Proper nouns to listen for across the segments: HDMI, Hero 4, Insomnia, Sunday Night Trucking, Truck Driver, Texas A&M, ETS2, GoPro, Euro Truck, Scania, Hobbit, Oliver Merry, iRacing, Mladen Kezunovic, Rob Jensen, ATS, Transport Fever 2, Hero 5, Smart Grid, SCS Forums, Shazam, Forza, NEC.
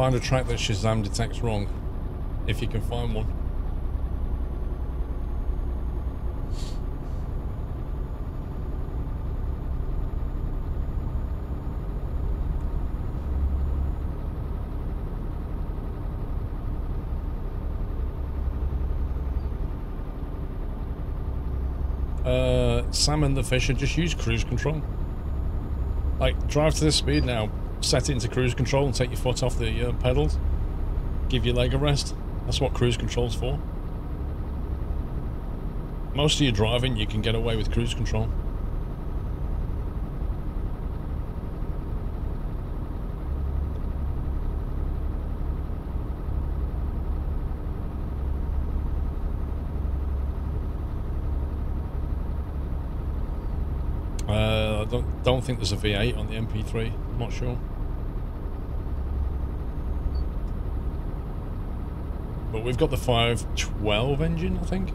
Find a track that Shazam detects wrong, if you can find one. Sam and the Fisher just use cruise control. Like, drive to this speed now, set it into cruise control and take your foot off the pedals. Give your leg a rest. That's what cruise control's for. Most of your driving you can get away with cruise control. Don't think there's a V8 on the MP3. I'm not sure. But we've got the 512 engine, I think.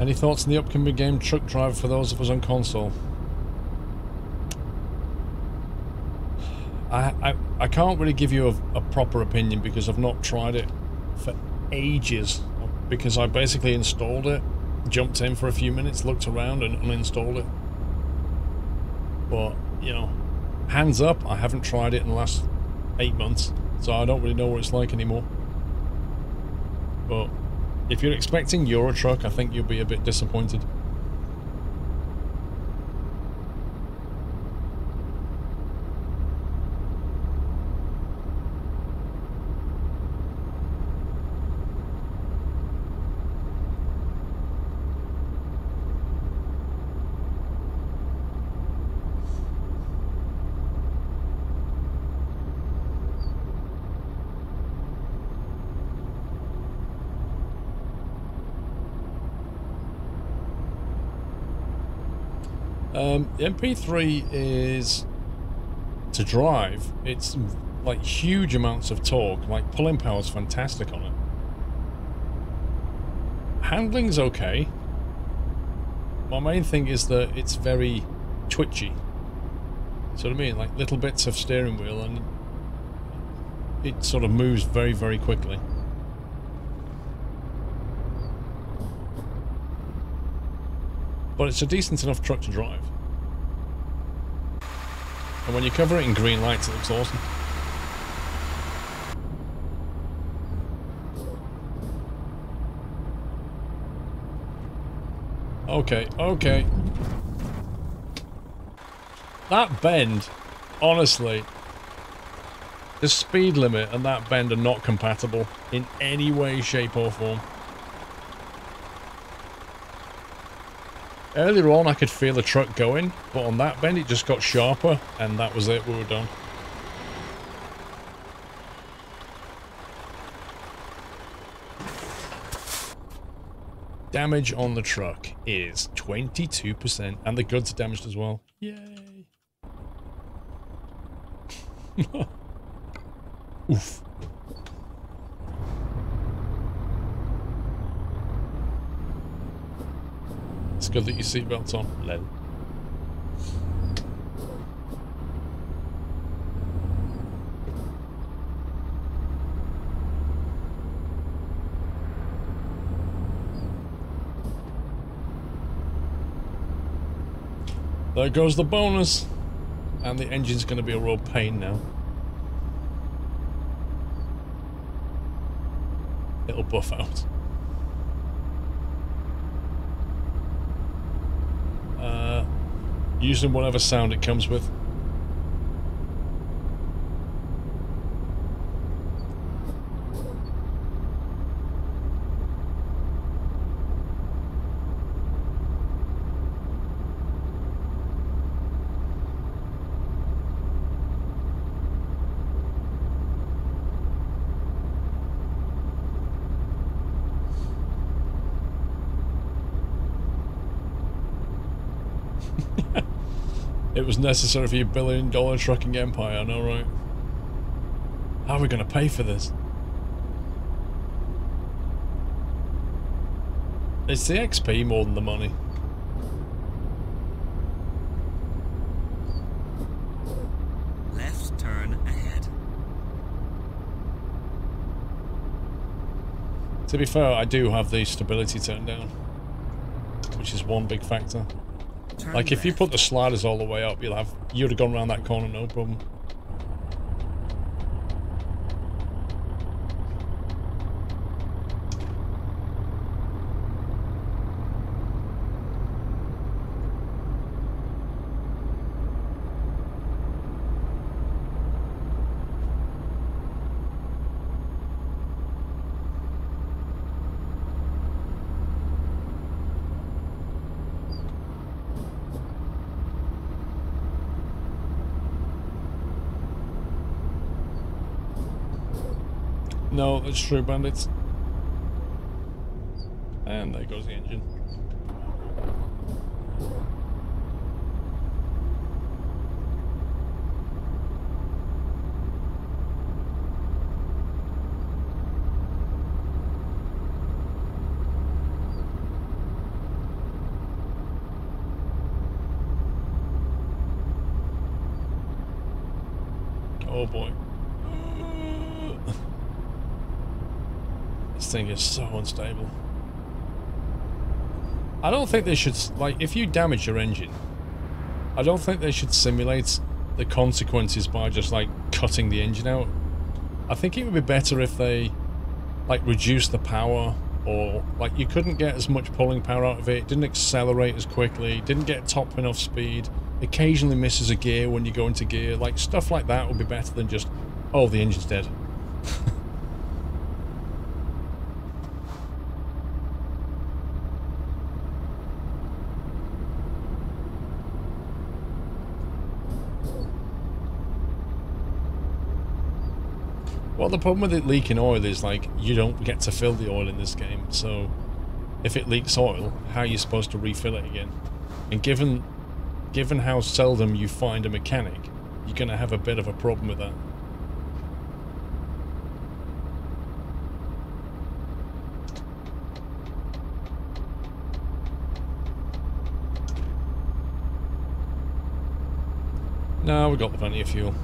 Any thoughts on the upcoming game Truck Driver for those of us on console? I can't really give you a proper opinion because I've not tried it for ages. Because I basically installed it, jumped in for a few minutes, looked around and uninstalled it. But, you know, hands up, I haven't tried it in the last 8 months, so I don't really know what it's like anymore. But if you're expecting Euro Truck, I think you'll be a bit disappointed. The MP3 is, to drive, it's like huge amounts of torque, like pulling power's fantastic on it. Handling's okay. My main thing is that it's very twitchy. So what I mean, like little bits of steering wheel and it sort of moves very, very quickly. But it's a decent enough truck to drive. And when you cover it in green lights, it looks awesome. Okay, okay. That bend, honestly, the speed limit and that bend are not compatible in any way, shape or form. Earlier on I could feel the truck going, but on that bend it just got sharper and that was it, we were done. Damage on the truck is 22% and the goods are damaged as well. Yay! Oof. It's good that your seatbelt's on. Hello. There goes the bonus. And the engine's going to be a real pain now. It'll buff out. Using whatever sound it comes with. It was necessary for your billion-dollar trucking empire, I know, right? How are we going to pay for this? It's the XP more than the money. Left turn ahead. To be fair, I do have the stability turned down, which is one big factor. Like, if you put the sliders all the way up, you'd have gone around that corner no problem. No, that's true, bandits. And there goes the engine. Oh boy. This thing is so unstable. I don't think they should, like, if you damage your engine, I don't think they should simulate the consequences by just, like, cutting the engine out. I think it would be better if they, like, reduced the power, or, like, you couldn't get as much pulling power out of it, it didn't accelerate as quickly, didn't get top enough speed, occasionally misses a gear when you go into gear, like, stuff like that would be better than just, oh, the engine's dead. Well, the problem with it leaking oil is, like, you don't get to fill the oil in this game, so if it leaks oil, how are you supposed to refill it again? And given how seldom you find a mechanic, you're going to have a bit of a problem with that. No, we got plenty of fuel.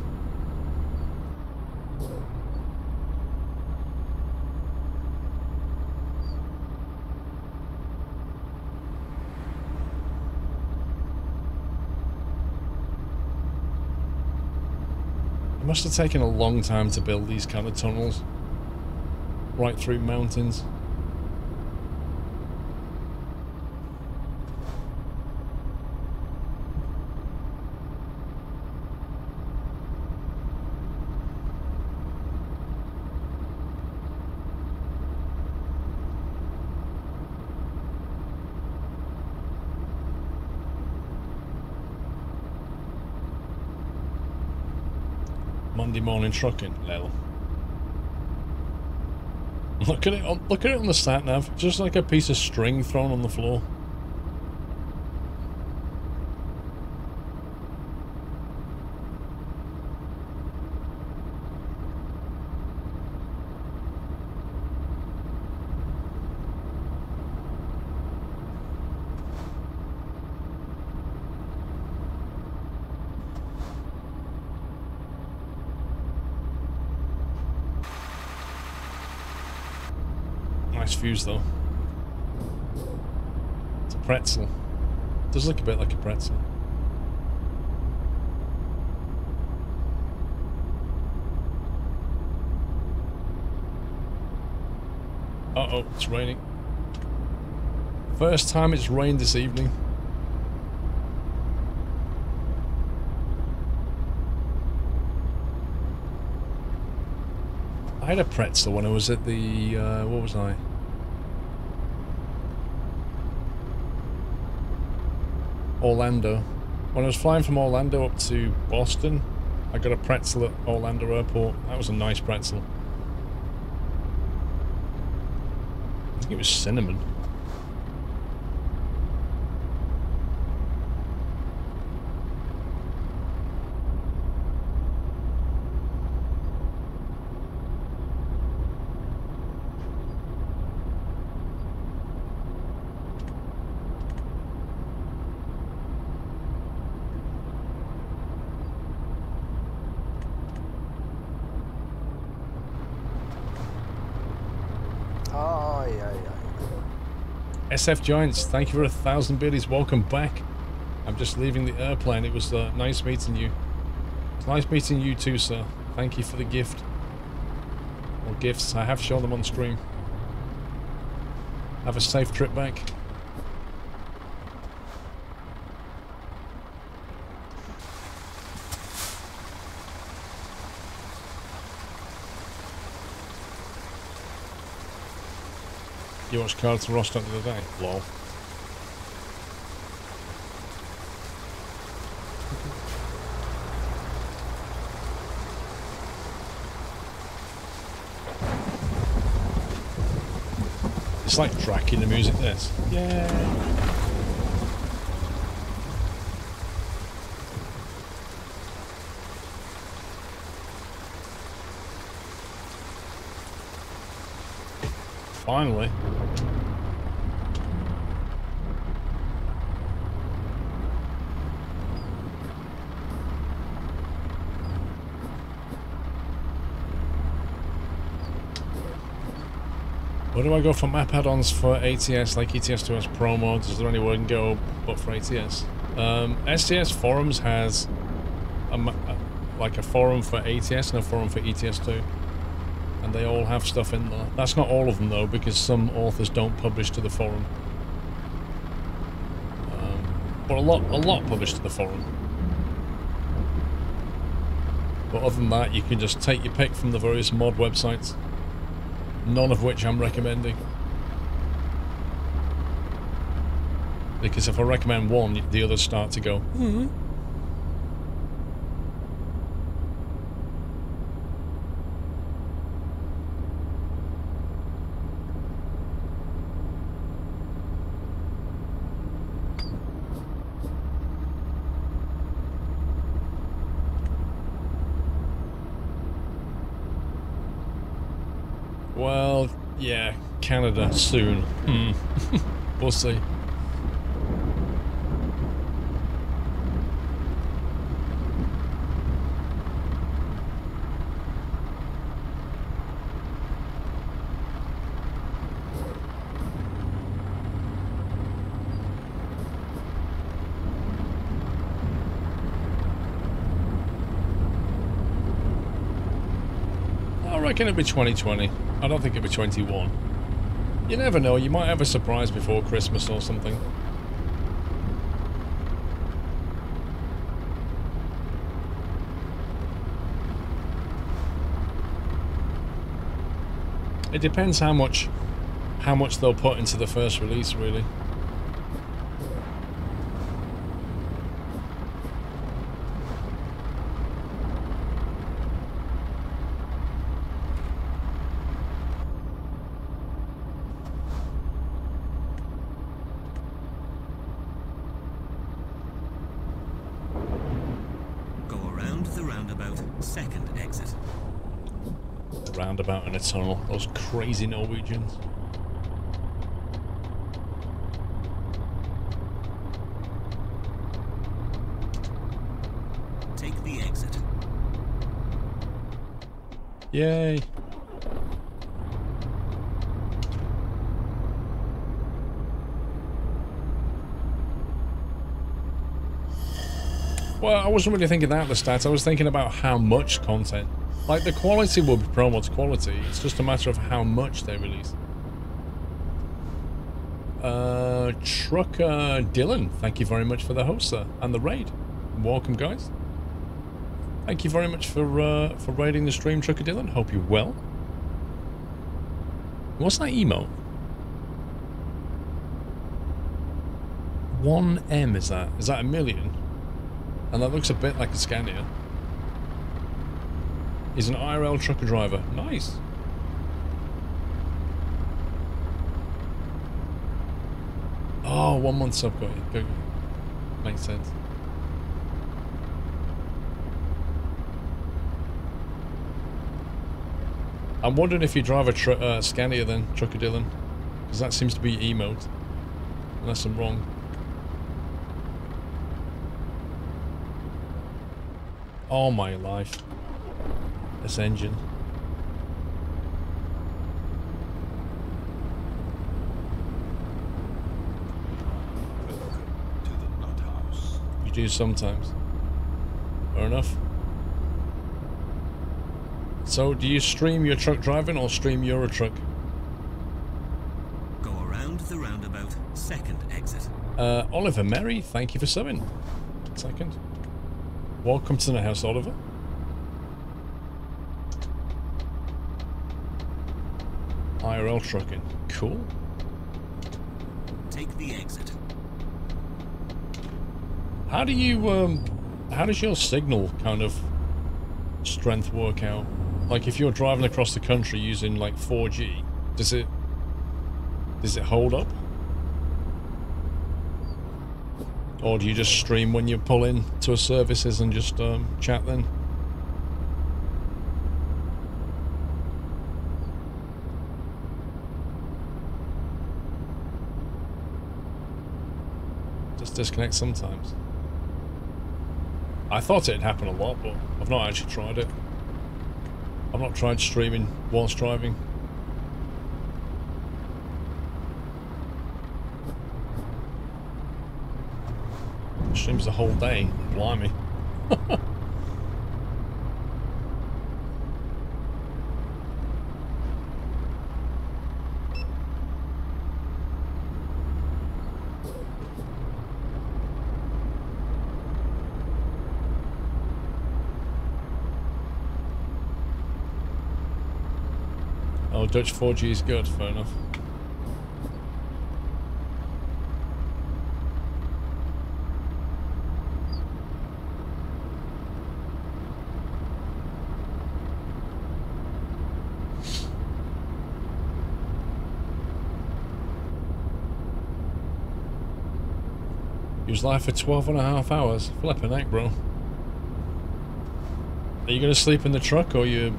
It must have taken a long time to build these kind of tunnels, right through mountains. Monday morning trucking, lol. Look at it on the sat nav, just like a piece of string thrown on the floor. Fuse though. It's a pretzel. It does look a bit like a pretzel. Uh-oh, it's raining. First time it's rained this evening. I had a pretzel when I was at the, what was I? Orlando. When I was flying from Orlando up to Boston, I got a pretzel at Orlando Airport. That was a nice pretzel. I think it was cinnamon. SF Giants, thank you for 1,000 biddies. Welcome back. I'm just leaving the airplane. It was nice meeting you. It's nice meeting you too, sir. Thank you for the gift. Or gifts. I have shown them on stream. Have a safe trip back. You watched Cars to Rostock the other day? Lol. It's like tracking the music, this. Yeah. Finally. Where do I go for map add-ons for ATS, like ETS2 has Pro mods? Is there anywhere I can go but for ATS? SCS Forums has like a forum for ATS and a forum for ETS2. And they all have stuff in there. That's not all of them though, because some authors don't publish to the forum. But a lot publish to the forum. But other than that, you can just take your pick from the various mod websites. None of which I'm recommending. Because if I recommend one, the others start to go, mm-hmm. Well, yeah, Canada soon. We'll see. I reckon it'll be 2020. I don't think it'll be 21. You never know, you might have a surprise before Christmas or something. It depends how much they'll put into the first release, really. Tunnel, those crazy Norwegians. Take the exit. Yay. Well, I wasn't really thinking about the stats, I was thinking about how much content. Like, the quality will be Pro Mods quality, it's just a matter of how much they release. Trucker Dylan, thank you very much for the host, sir, and the raid. Welcome, guys. Thank you very much for raiding the stream, Trucker Dylan. Hope you're well. What's that emote? 1M is that? Is that a million? And that looks a bit like a Scania. He's an IRL trucker driver. Nice. Oh, 1 month sub, got it. Good. Makes sense. I'm wondering if you drive a Scania then, Trucker Dylan, because that seems to be emote. Unless I'm wrong. Oh my life. This engine. to do sometimes. Fair enough. So, do you stream your truck driving or stream Euro Truck? Go around the roundabout, second exit. Oliver Merry, thank you for subbing. Second. Welcome to the house, Oliver. IRL trucking. Cool. Take the exit. How do you, how does your signal kind of strength work out? Like if you're driving across the country using like 4G, does it hold up? Or do you just stream when you pull in to a services and just chat then? Just disconnect sometimes. I thought it'd happen a lot, but I've not actually tried it. I've not tried streaming whilst driving. Streams the whole day. Blimey. Oh, Dutch 4G is good. Fair enough. He was live for 12.5 hours. Flippin' heck, bro. Are you gonna sleep in the truck, or you,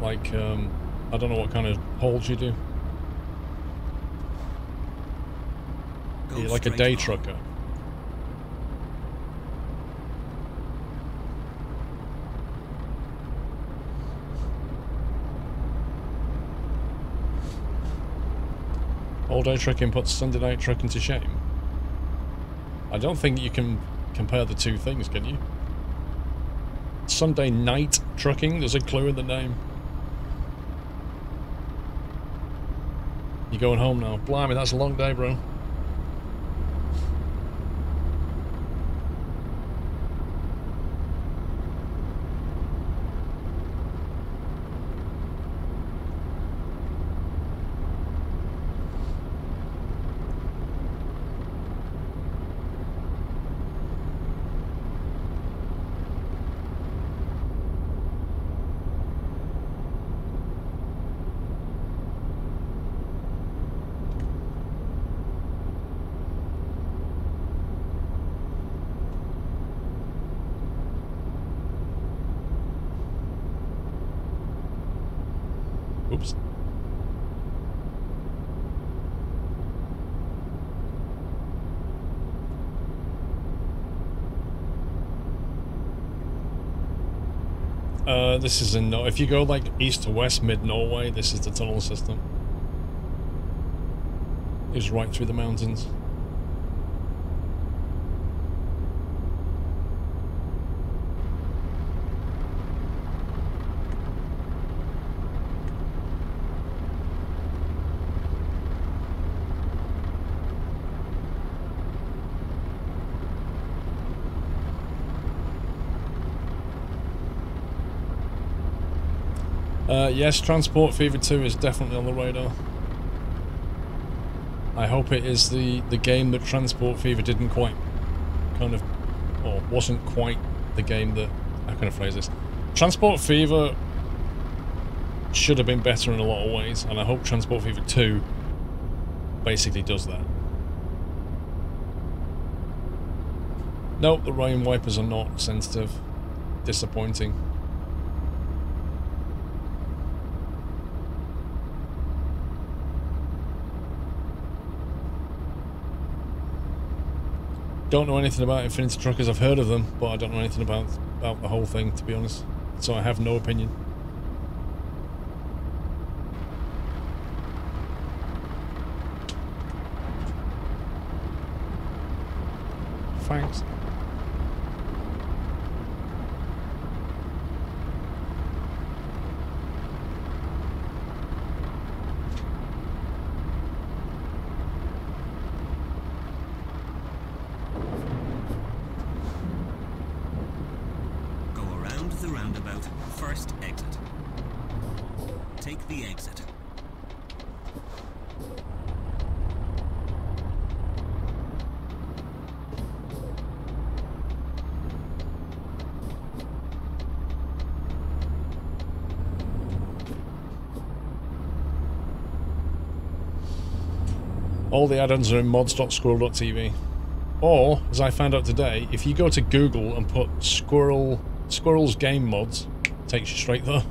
like, I don't know what kind of holds you do? Are you like a day trucker? All day trucking puts Sunday night trucking to shame. I don't think you can compare the two things, can you? Sunday night trucking, there's a clue in the name. You going home now? Blimey, that's a long day, bro. This is in, if you go like east to west, mid Norway, this is the tunnel system. It's right through the mountains. Yes, Transport Fever 2 is definitely on the radar. I hope it is the game that Transport Fever didn't quite kind of, or wasn't quite the game that, how can I phrase this? Transport Fever should have been better in a lot of ways, and I hope Transport Fever 2 basically does that. Nope, the rain wipers are not sensitive. Disappointing. Don't know anything about Infinity Truckers. I've heard of them, but I don't know anything about the whole thing, to be honest. So I have no opinion. Thanks. of the roundabout, first exit. Take the exit. All the add-ons are in mods.squirrel.tv. Or, as I found out today, if you go to Google and put Squirrel's game mods, it takes you straight there.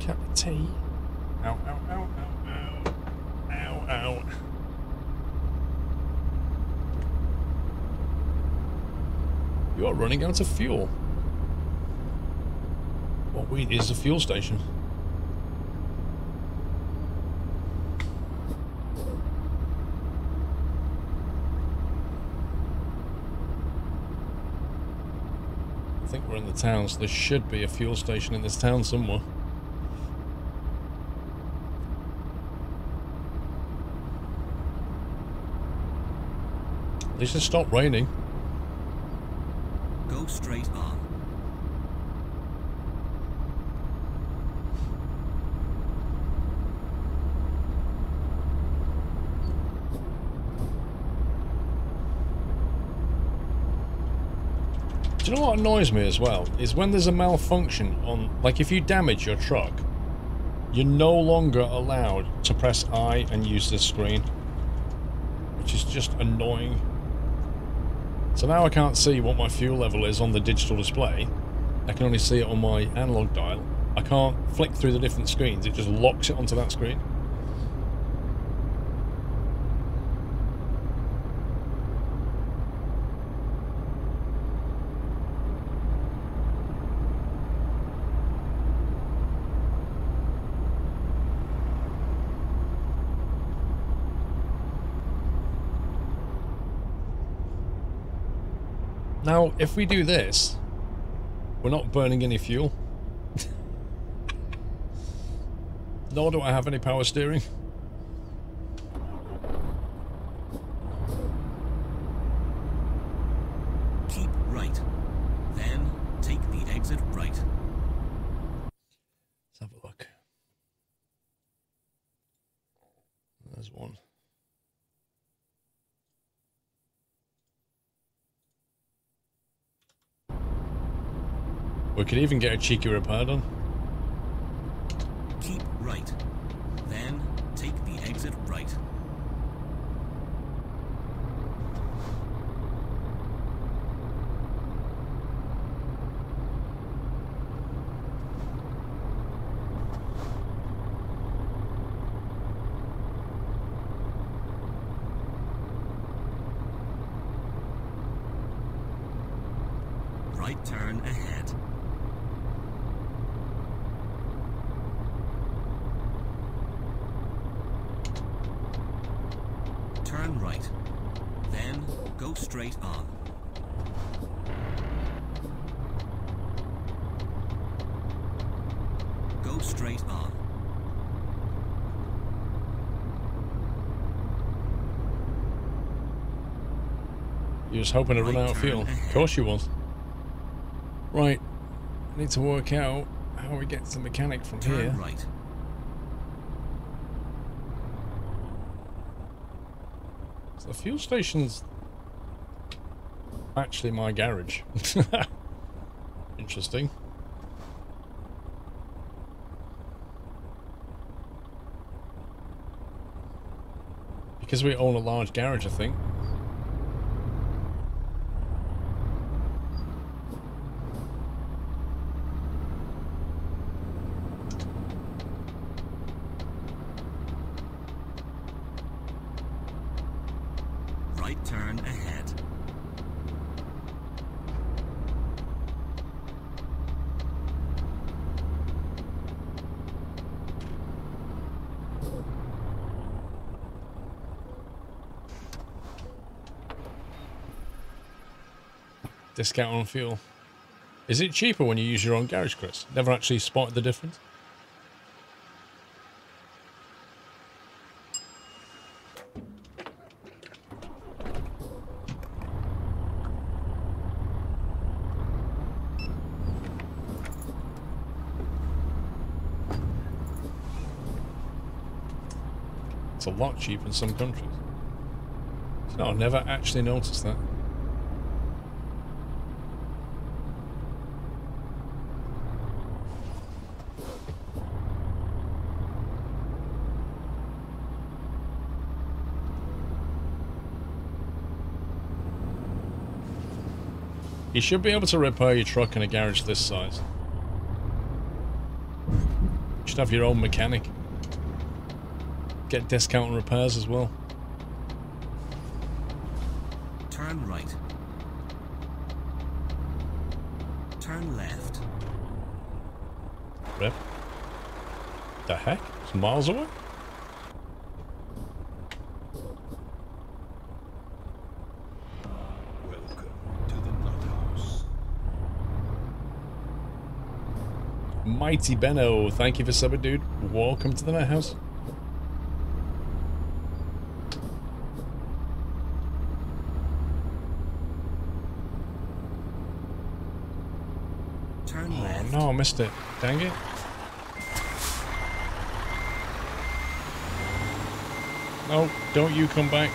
Cup of tea. Ow, ow, ow, ow, ow. Ow, ow. You are running out of fuel. What we need is a fuel station. I think we're in the town, so there should be a fuel station in this town somewhere. At least it stopped raining. Go straight on. Do you know what annoys me as well, is when there's a malfunction on, like if you damage your truck, you're no longer allowed to press I and use this screen, which is just annoying. So now I can't see what my fuel level is on the digital display, I can only see it on my analog dial. I can't flick through the different screens, it just locks it onto that screen. Now, if we do this, we're not burning any fuel. Nor do I have any power steering. Keep right. Then, take the exit right. Let's have a look. There's one. We could even get a cheeky repair done. Keep right, then take the exit right. Right turn ahead. Right, then go straight on. Go straight on. You're just hoping to run out of fuel. Of course you was. Right, I need to work out how we get to the mechanic from here. Right. The fuel station's actually my garage. Interesting. Because we own a large garage, I think. Discount on fuel. Is it cheaper when you use your own garage, Chris? Never actually spotted the difference. It's a lot cheaper in some countries. No, I never actually noticed that. You should be able to repair your truck in a garage this size. You should have your own mechanic. Get discount on repairs as well. Turn right. Turn left. Rip. The heck? It's miles away? Mighty Benno, thank you for subbing, dude. Welcome to the Net House. Turn left. Oh no, I missed it. Dang it. No, don't you come back.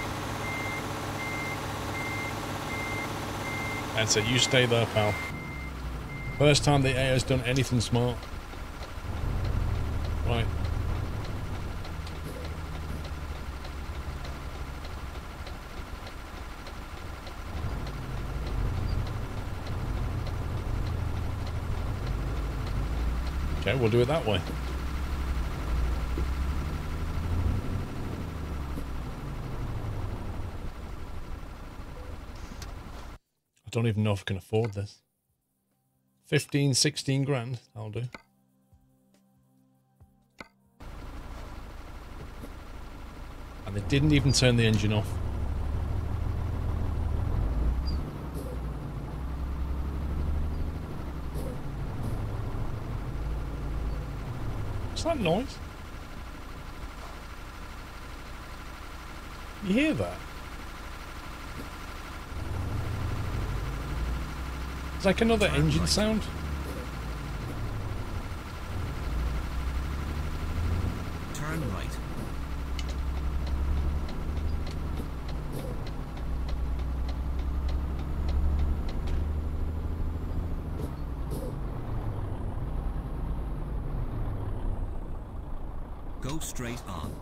That's it, you stay there, pal. First time the AO has done anything smart. Right. Okay, we'll do it that way. I don't even know if I can afford this. 15, 16 grand, that'll do. And they didn't even turn the engine off. What's that noise? You hear that? It's like another engine sound. Turn right. Go straight on.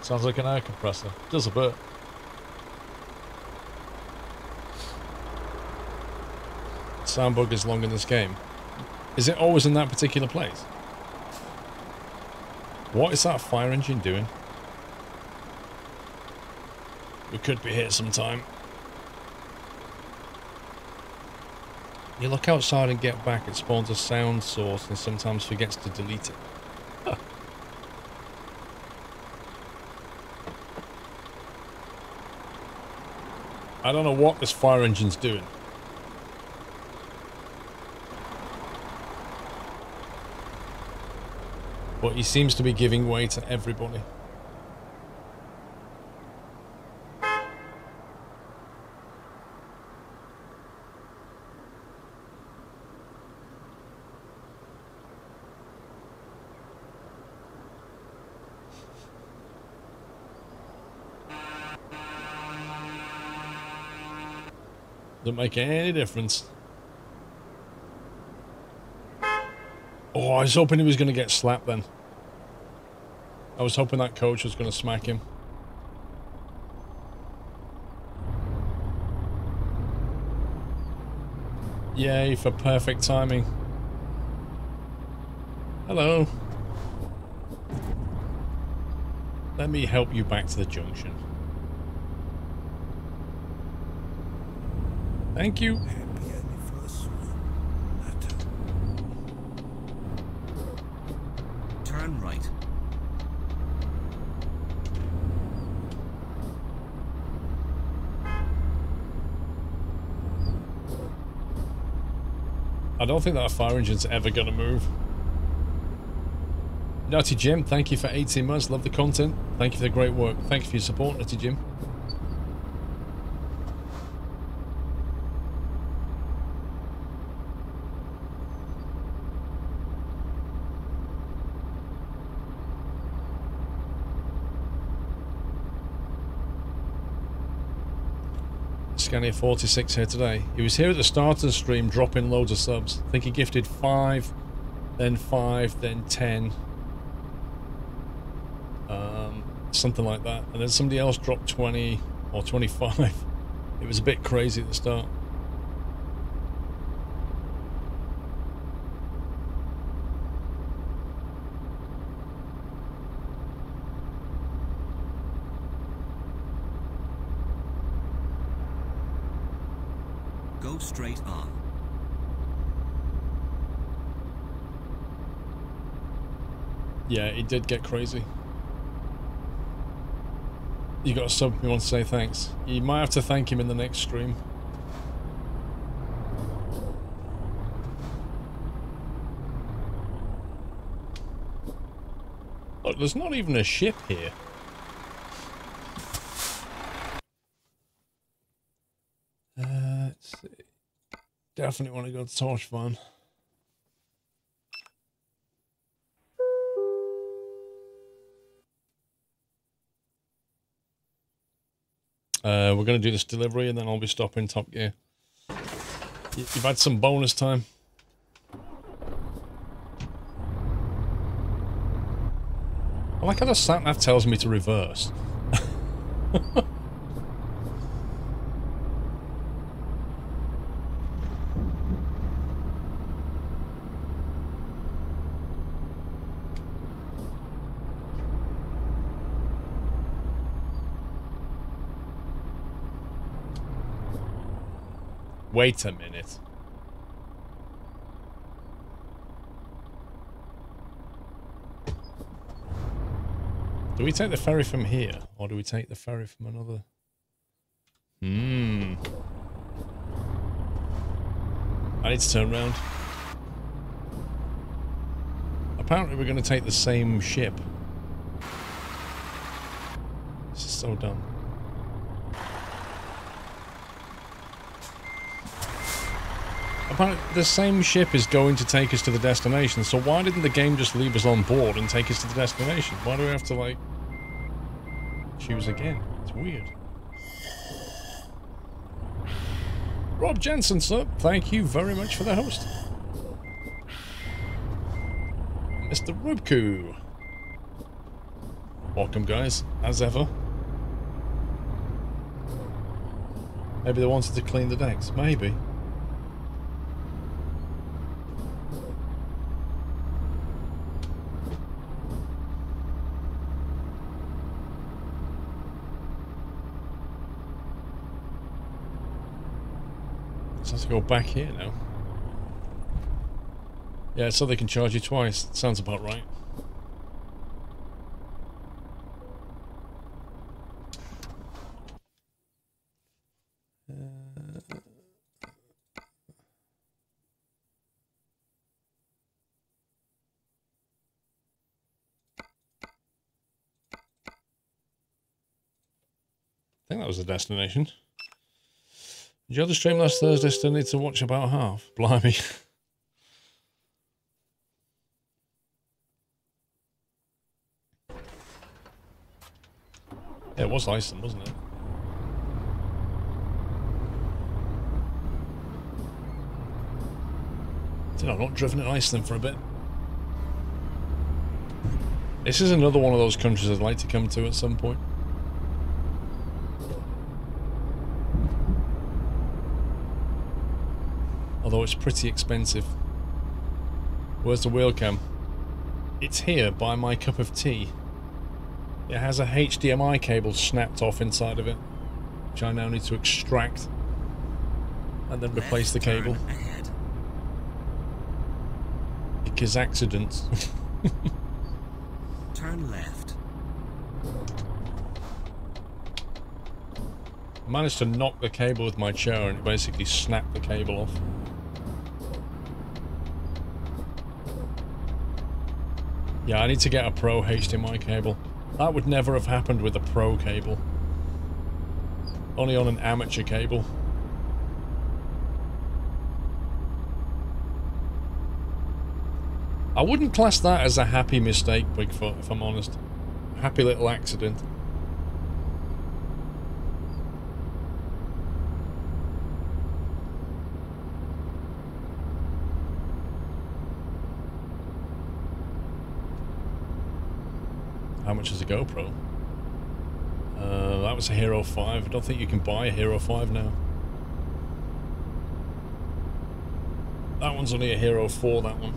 Sounds like an air compressor. Does a bit. Sound bug is long in this game. Is it always in that particular place? What is that fire engine doing? We could be here sometime. You look outside and get back, it spawns a sound source and sometimes forgets to delete it. I don't know what this fire engine's doing. But he seems to be giving way to everybody. Doesn't make any difference. Oh, I was hoping he was going to get slapped then. I was hoping that coach was going to smack him. Yay for perfect timing. Hello. Let me help you back to the junction. Thank you. Turn right. I don't think that fire engine's ever gonna move. Nutty Jim, thank you for 18 months. Love the content. Thank you for the great work. Thank you for your support, Nutty Jim. Scania 46 here today. He was here at the start of the stream dropping loads of subs. I think he gifted 5, then 10. Something like that. And then somebody else dropped 20 or 25. It was a bit crazy at the start. Go straight on. Yeah, it did get crazy. You got a sub who wants to say thanks. You might have to thank him in the next stream. Look, there's not even a ship here. Let's see. Definitely want to go to Torchvan. We're going to do this delivery and then I'll be stopping Top Gear. You've had some bonus time. I like how the sat nav tells me to reverse. Wait a minute. Do we take the ferry from here, or do we take the ferry from another? Hmm. I need to turn round. Apparently we're going to take the same ship. This is so dumb. Apparently the same ship is going to take us to the destination, so why didn't the game just leave us on board and take us to the destination? Why do we have to, like, choose again? It's weird. Rob Jensen, sir, thank you very much for the host. Mr. Rubku. Welcome, guys, as ever. Maybe they wanted to clean the decks. Maybe. Go back here now. Yeah, so they can charge you twice. Sounds about right. I think that was the destination. Did you have the stream last Thursday? Still need to watch about half. Blimey. Yeah, it was Iceland, wasn't it? Dude, I've not driven in Iceland for a bit. This is another one of those countries I'd like to come to at some point. Although it's pretty expensive. Where's the wheel cam? It's here by my cup of tea. It has a HDMI cable snapped off inside of it, which I now need to extract and then replace the cable. Because accidents. Turn left. I managed to knock the cable with my chair and it basically snapped the cable off. Yeah, I need to get a Pro HDMI cable. That would never have happened with a Pro cable. Only on an amateur cable. I wouldn't class that as a happy mistake, Bigfoot, if I'm honest. Happy little accident. How much is a GoPro? That was a Hero 5. I don't think you can buy a Hero 5 now. That one's only a Hero 4, that one.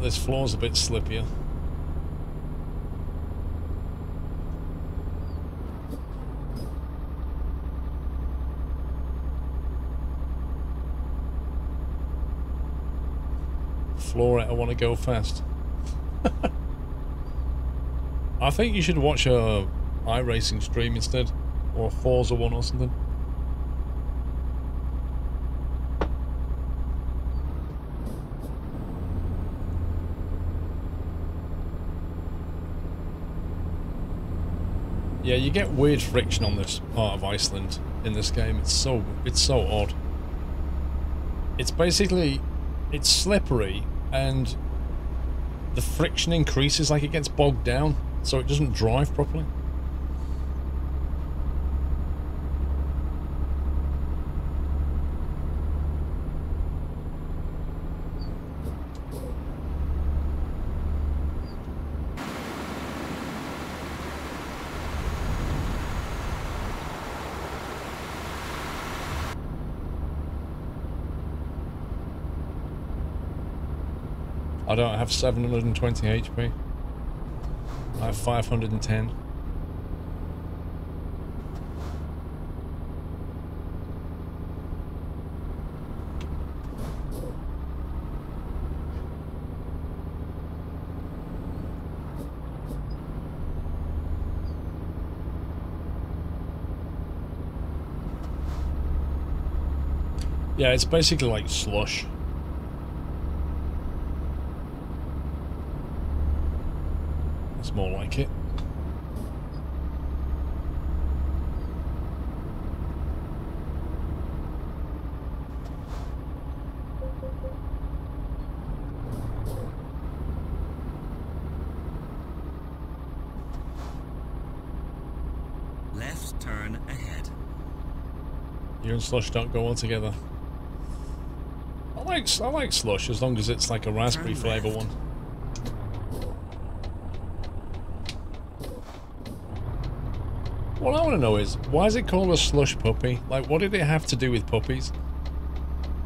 This floor's a bit slippier. Floor it, I want to go fast. I think you should watch a iRacing stream instead, or a Forza one or something. Yeah, you get weird friction on this part of Iceland in this game. It's so odd. It's basically, it's slippery and the friction increases, like it gets bogged down, so it doesn't drive properly. I don't have 720 HP. I have 510. Yeah, it's basically like slush. More like it. Left turn ahead. You and slush don't go well together. I like slush as long as it's like a raspberry flavour one. What I want to know is, why is it called a slush puppy? Like, what did it have to do with puppies?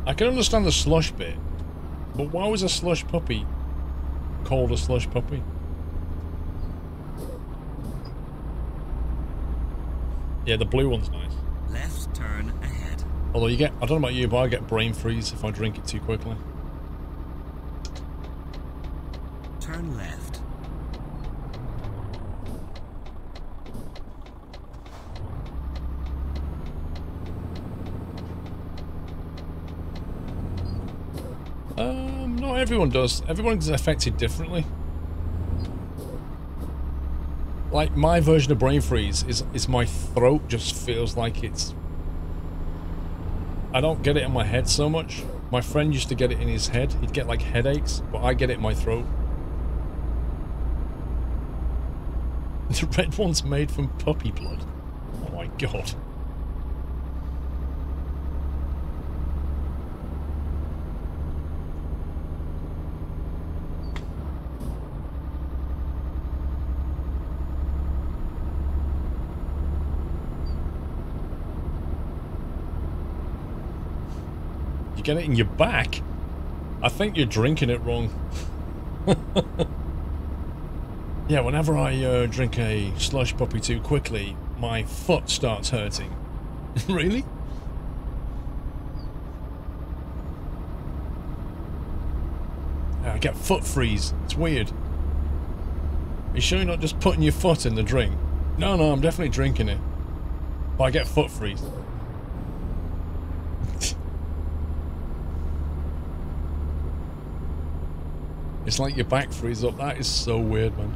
I can understand the slush bit, but why was a slush puppy called a slush puppy? Yeah, the blue one's nice. Left turn ahead. Although you get, I don't know about you, but I get brain freeze if I drink it too quickly. Turn left. Not everyone does. Everyone is affected differently. Like, my version of brain freeze is my throat just feels like it's... I don't get it in my head so much. My friend used to get it in his head. He'd get, like, headaches, but I get it in my throat. The red one's made from puppy blood. Oh my god. Get it in your back? I think you're drinking it wrong. Yeah, whenever I drink a slush puppy too quickly, my foot starts hurting. Really? I get foot freeze. It's weird. Are you sure you're not just putting your foot in the drink? No, I'm definitely drinking it. But I get foot freeze. It's like your back frees up. That is so weird, man.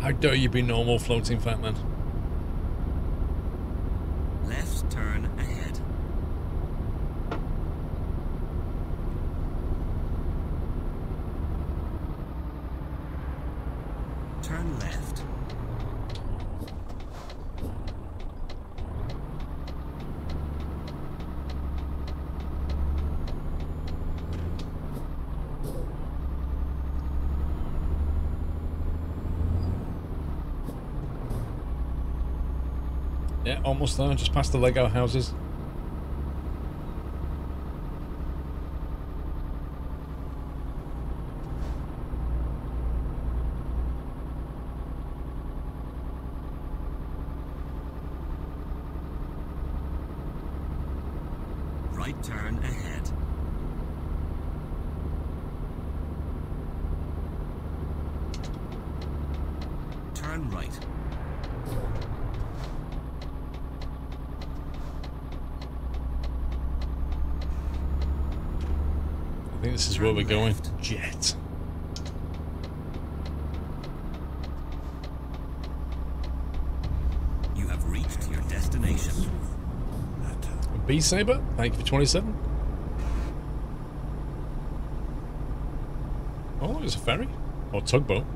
How dare you be normal, floating fat man? Left turn ahead. Turn left. Yeah, almost there, just past the Lego houses. Right turn ahead. Turn right. I think this is where we're going. Jet. You have reached your destination. B Saber, thank you for 27. Oh, there's a ferry or tugboat.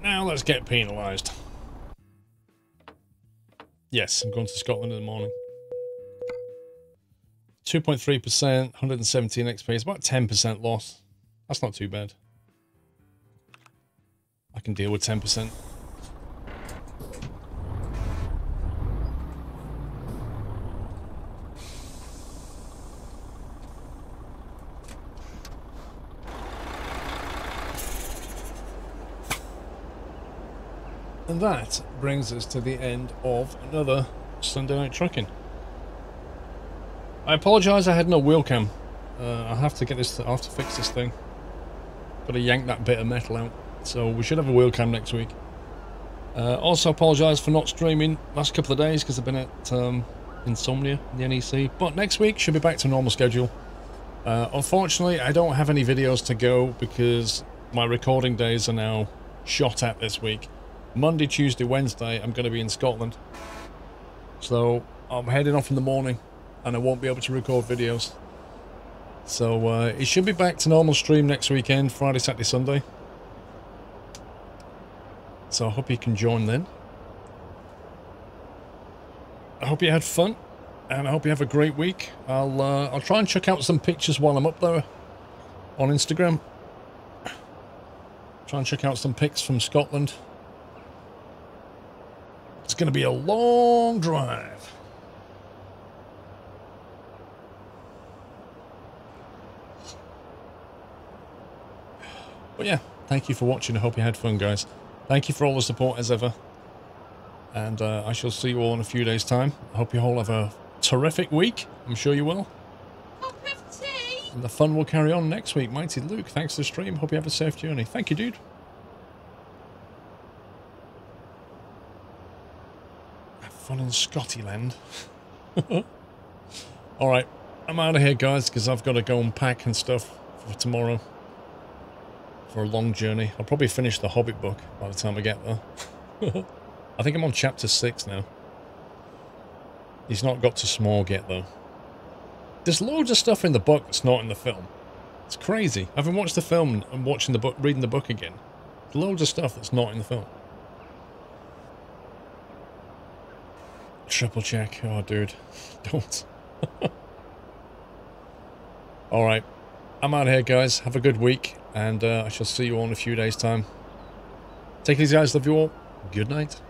Now let's get penalised. Yes, I'm going to Scotland in the morning. 2.3%, 117 XP. It's about 10% loss. That's not too bad. I can deal with 10%. And that brings us to the end of another Sunday Night Trucking. I apologise, I had no wheel cam. I'll have to get this. I'll have to fix this thing. Got to yank that bit of metal out. So we should have a wheel cam next week. Also apologise for not streaming last couple of days because I've been at Insomnia, the NEC. But next week should be back to normal schedule. Unfortunately, I don't have any videos to go because my recording days are now shot at this week. Monday, Tuesday, Wednesday, I'm going to be in Scotland. So I'm heading off in the morning and I won't be able to record videos. So it should be back to normal stream next weekend, Friday, Saturday, Sunday. So I hope you can join then. I hope you had fun and I hope you have a great week. I'll try and check out some pictures while I'm up there on Instagram. Try and check out some pics from Scotland. It's going to be a long drive. But yeah, thank you for watching. I hope you had fun, guys. Thank you for all the support as ever. And I shall see you all in a few days' time. I hope you all have a terrific week. I'm sure you will. I'll have tea. And the fun will carry on next week. Mighty Luke, thanks for the stream. Hope you have a safe journey. Thank you, dude. Fun in Scottyland. Alright, I'm out of here, guys, because I've got to go and pack and stuff for tomorrow. For a long journey. I'll probably finish the Hobbit book by the time I get there. I think I'm on chapter 6 now. He's not got to Smog yet, though. There's loads of stuff in the book that's not in the film. It's crazy. Having watched the film and watching the book, reading the book again, there's loads of stuff that's not in the film. Triple check. Oh, dude. Don't. Alright. I'm out of here, guys. Have a good week. And I shall see you all in a few days' time. Take it easy, guys. Love you all. Good night.